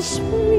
Sweet.